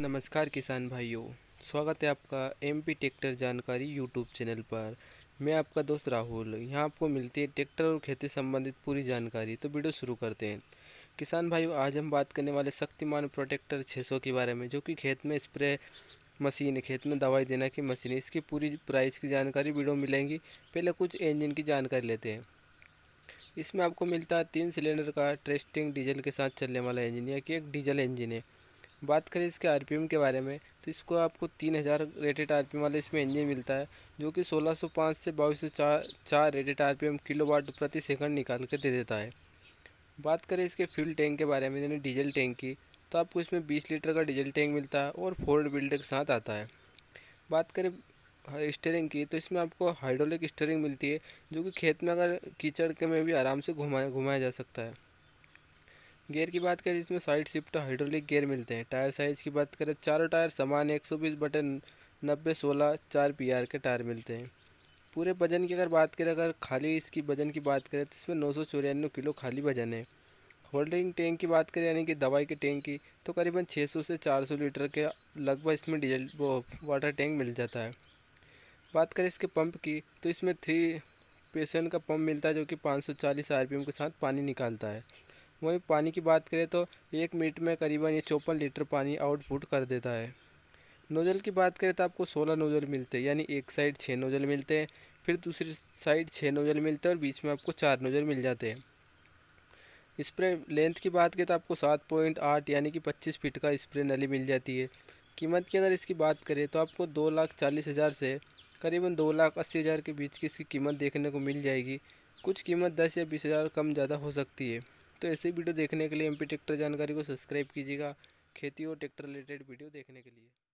नमस्कार किसान भाइयों, स्वागत है आपका एमपी ट्रैक्टर जानकारी यूट्यूब चैनल पर। मैं आपका दोस्त राहुल। यहाँ आपको मिलती है ट्रैक्टर और खेती संबंधित पूरी जानकारी। तो वीडियो शुरू करते हैं। किसान भाइयों, आज हम बात करने वाले शक्तिमान प्रोटेक्टर 600 के बारे में, जो कि खेत में स्प्रे मशीन है, खेत में दवाई देना की मशीन। इसकी पूरी प्राइस की जानकारी वीडियो मिलेंगी। पहले कुछ इंजन की जानकारी लेते हैं। इसमें आपको मिलता है 3 सिलेंडर का टेस्टिंग डीजल के साथ चलने वाला इंजन, या कि एक डीजल इंजन है। बात करें इसके आरपीएम के बारे में, तो इसको आपको 3000 रेटेड आरपीएम वाला इसमें इंजन मिलता है, जो कि 1605 से 2204 रेटेड आरपीएम किलोवाट प्रति सेकंड निकाल कर दे देता है। बात करें इसके फ्यूल टैंक के बारे में, यानी डीजल टैंक की, तो आपको इसमें 20 लीटर का डीजल टैंक मिलता है और 4 बिल्डर के साथ आता है। बात करें स्टीयरिंग की, तो इसमें आपको हाइड्रोलिक स्टीयरिंग मिलती है, जो कि खेत में अगर कीचड़ के में भी आराम से घुमाया जा सकता है। गियर की बात करें, इसमें साइड शिफ्ट हाइड्रोलिक गियर मिलते हैं। टायर साइज़ की बात करें, चारों टायर समान 120/90/16 4 PR के टायर मिलते हैं। पूरे वजन की अगर बात करें, अगर खाली इसकी वजन की बात करें, तो इसमें 994 किलो खाली वजन है। होल्डिंग टैंक की बात करें, यानी कि दवाई के टैंक की, तो करीबन 600 से 400 लीटर के लगभग इसमें डीजल वाटर टैंक मिल जाता है। बात करें इसके पंप की, तो इसमें 3 PSI का पंप मिलता है, जो कि 540 RPM के साथ पानी निकालता है। वहीं पानी की बात करें, तो 1 मिनट में करीबन ये 54 लीटर पानी आउटपुट कर देता है। नोजल की बात करें, तो आपको 16 नोजल मिलते हैं, यानी एक साइड 6 नोजल मिलते हैं, फिर दूसरी साइड 6 नोजल मिलते हैं और बीच में आपको 4 नोजल मिल जाते हैं। स्प्रे लेंथ की बात करें, तो आपको 7.8 यानी कि 25 फीट का स्प्रे नली मिल जाती है। कीमत की अगर इसकी बात करें, तो आपको 2,40,000 से करीबन 2,80,000 के बीच की इसकी कीमत देखने को मिल जाएगी। कुछ कीमत 10 या 20,000 कम ज़्यादा हो सकती है। तो ऐसे वीडियो देखने के लिए एमपी ट्रैक्टर जानकारी को सब्सक्राइब कीजिएगा, खेती और ट्रैक्टर रिलेटेड वीडियो देखने के लिए।